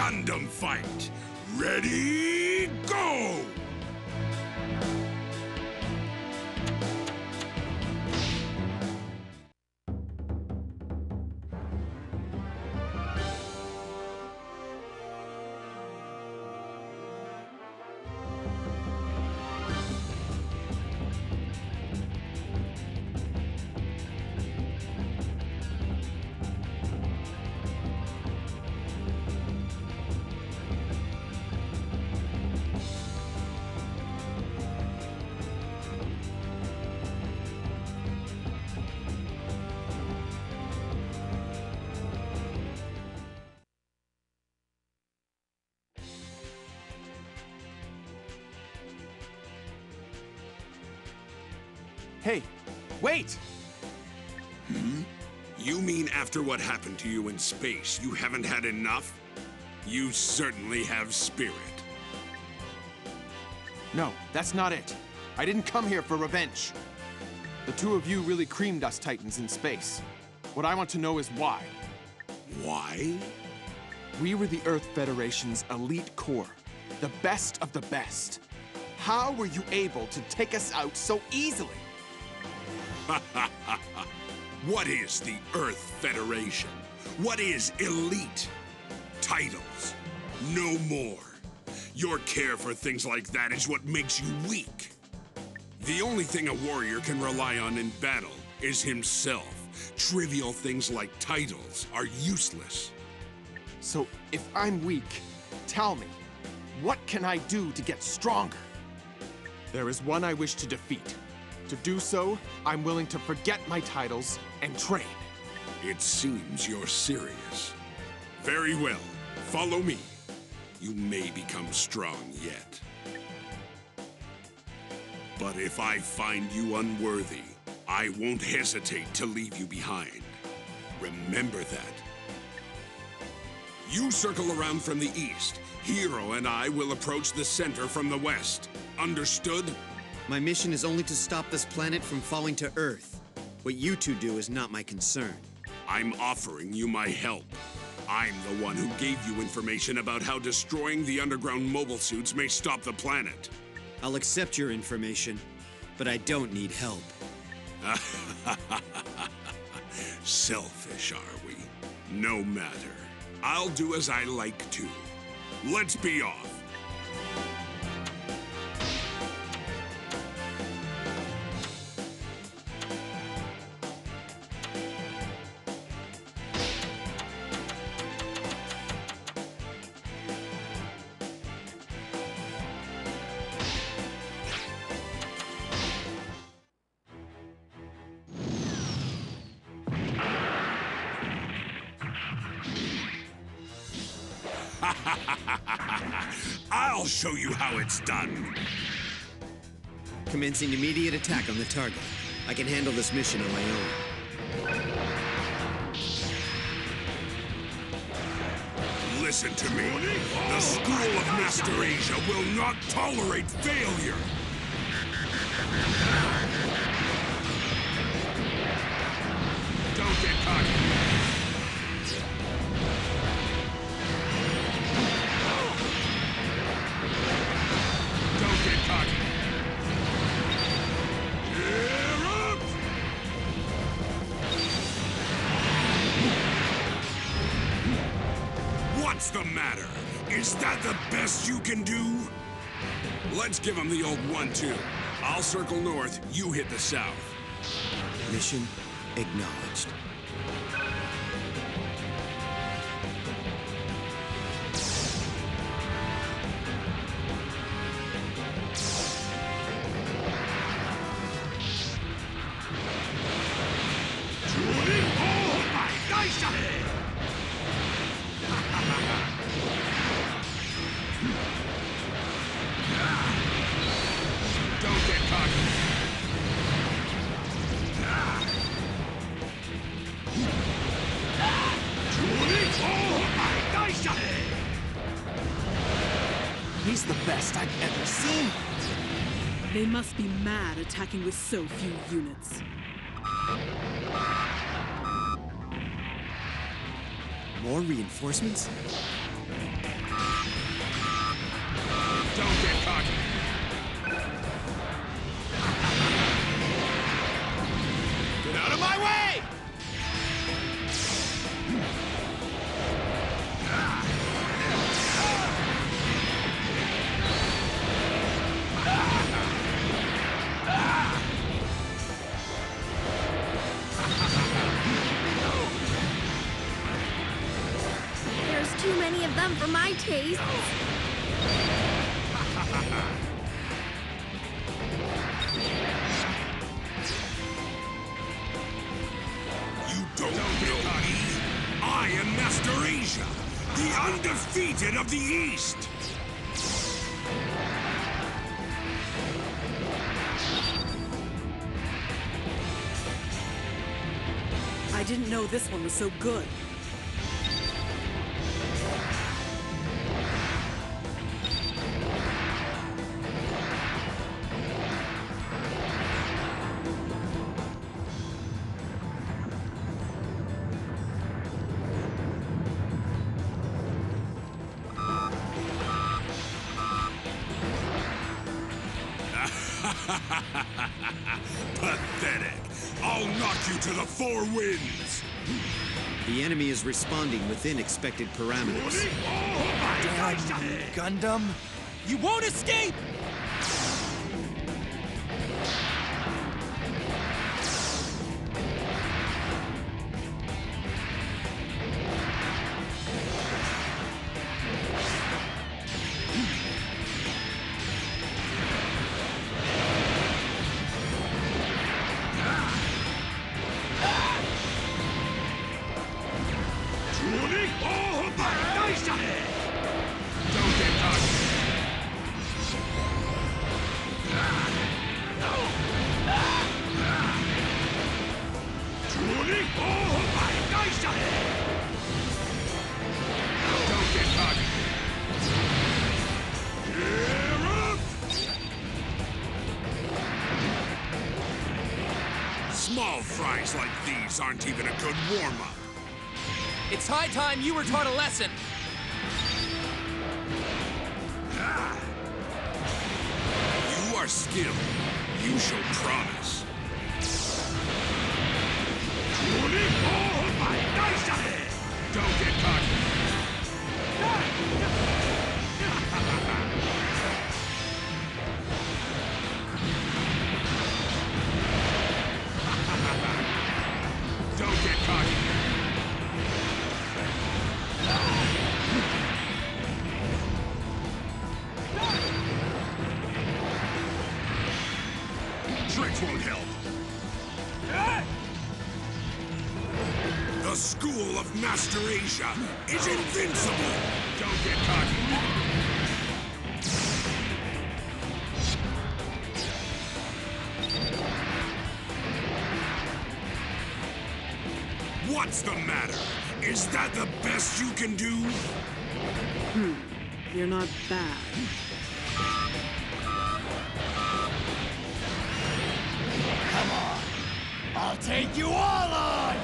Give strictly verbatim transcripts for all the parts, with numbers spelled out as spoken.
Gundam fight. Ready, go! Hey, wait! Hmm? You mean after what happened to you in space, you haven't had enough? You certainly have spirit. No, that's not it. I didn't come here for revenge. The two of you really creamed us Titans in space. What I want to know is why. Why? We were the Earth Federation's elite corps, the best of the best. How were you able to take us out so easily? What is the Earth Federation? What is elite? Titles? No more. Your care for things like that is what makes you weak. The only thing a warrior can rely on in battle is himself. Trivial things like titles are useless. So if I'm weak, tell me, what can I do to get stronger? There is one I wish to defeat. To do so, I'm willing to forget my titles and train. It seems you're serious. Very well. Follow me. You may become strong yet. But if I find you unworthy, I won't hesitate to leave you behind. Remember that. You circle around from the east. Hero and I will approach the center from the west. Understood? My mission is only to stop this planet from falling to Earth. What you two do is not my concern. I'm offering you my help. I'm the one who gave you information about how destroying the underground mobile suits may stop the planet. I'll accept your information, but I don't need help. Selfish, are we? No matter. I'll do as I like to. Let's be off. I'll show you how it's done. Commencing immediate attack on the target. I can handle this mission on my own. Listen to me. The school of Master Asia will not tolerate failure. Don't get caught. What's the matter? Is that the best you can do? Let's give him the old one two. I'll circle north, you hit the south. Mission acknowledged. He's the best I've ever seen. They must be mad attacking with so few units. More reinforcements? Don't get cocky. Get out of my way! There's too many of them for my taste. I am Master Asia, the undefeated of the East! I didn't know this one was so good. Pathetic! I'll knock you to the four winds! The enemy is responding within expected parameters. Damn, Gundam! You won't escape! Small fries like these aren't even a good warm-up. It's high time you were taught a lesson. Ah. You are skilled. You shall promise. Don't get caught. Tricks won't help. The school of Master Asia is invincible. Don't get cocky. What's the matter? Is that the best you can do? Hmm. You're not bad. Come on! I'll take you all on!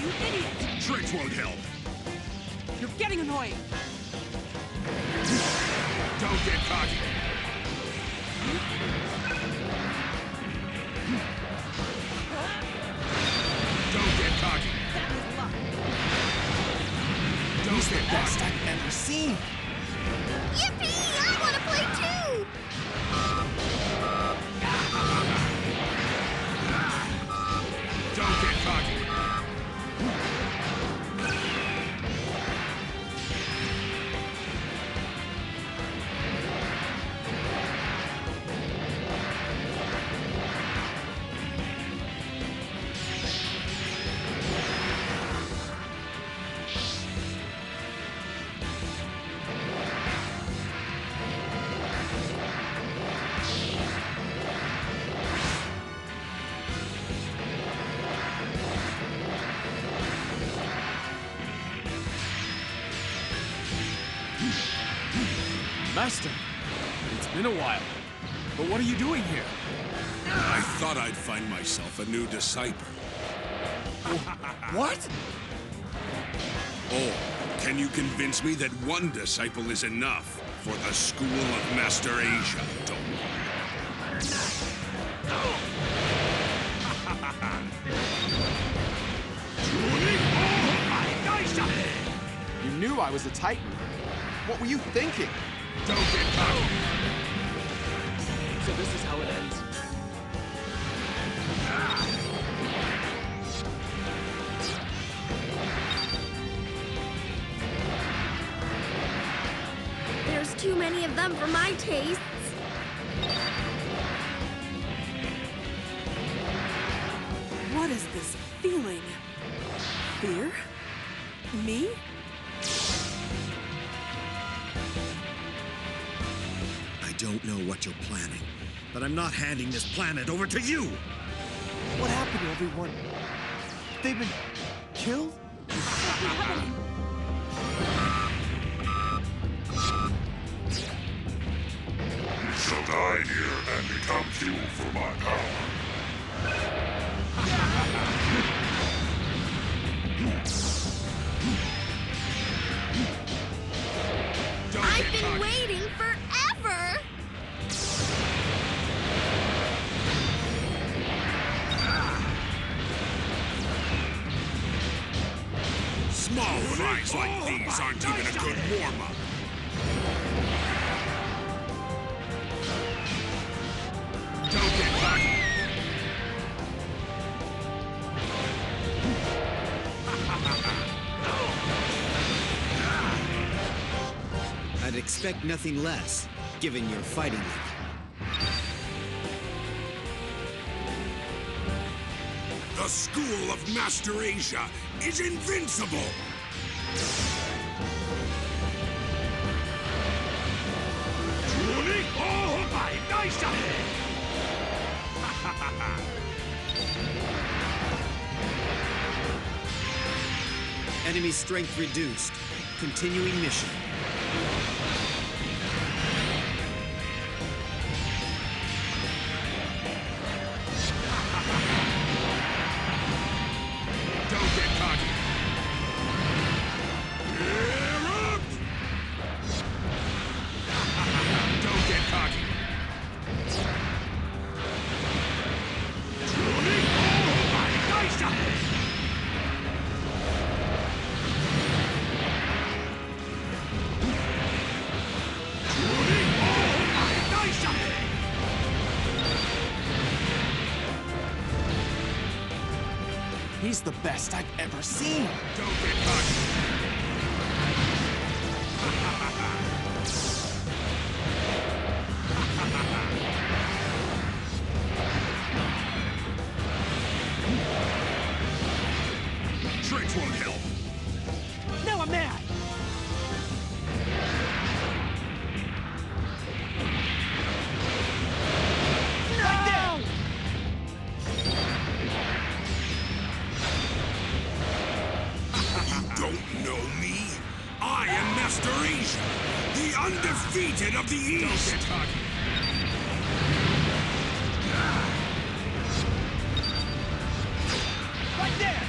You idiot! Tricks won't help. You're getting annoying. Don't get cocky. Don't get cocky. That was luck. Don't get cocky. Best I've ever seen. Yippee! I want to play too! Don't get cocky. Master, it's been a while, but what are you doing here? I thought I'd find myself a new disciple. What? Or can you convince me that one disciple is enough for the school of Master Asia, Don't You knew I was a Titan. What were you thinking? Don't get caught. So this is how it ends. There's too many of them for my tastes. What is this feeling? Fear? Me? I don't know what you're planning, but I'm not handing this planet over to you! What happened to everyone? They've been killed? You shall die here and become fuel for my power. I've been waiting forever! Small fries like these aren't even a good warm-up. Don't get caught. I'd expect nothing less, given your fighting look. The school of Master Asia is invincible! Enemy strength reduced. Continuing mission. He's the best I've ever seen. Don't get caught. Tricks won't help. Now I'm mad. The undefeated of the East! Don't get caught. Right there!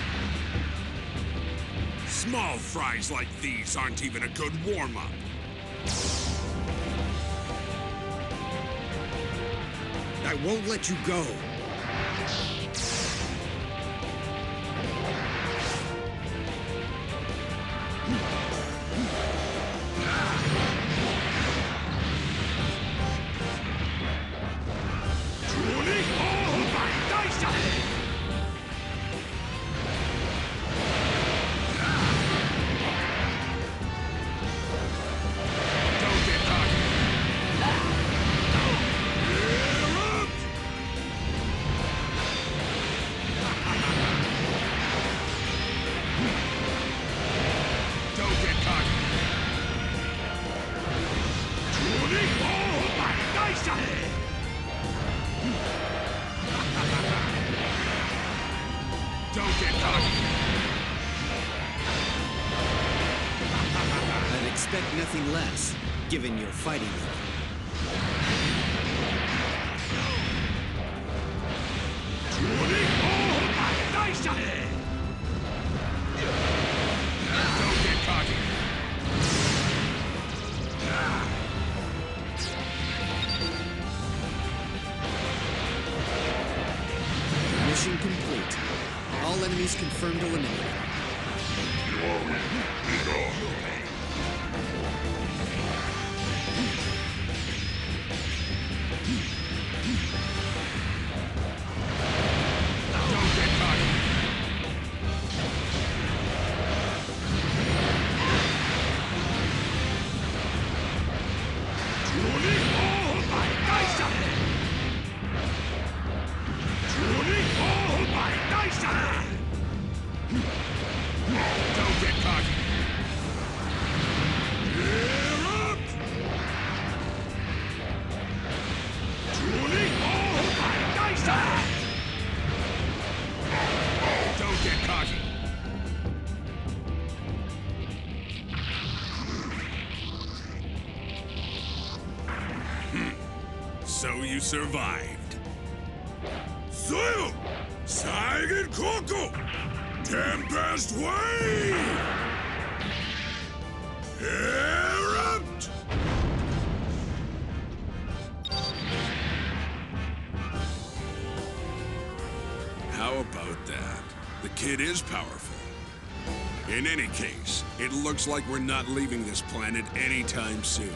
Small fries like these aren't even a good warm-up. I won't let you go. Don't get caught. I'd expect nothing less, given your fighting look. All enemies confirmed eliminated. You are in. Be gone. So you survived. So, Saigon Coco! Tempest Wave! Erupt! How about that? The kid is powerful. In any case, it looks like we're not leaving this planet anytime soon.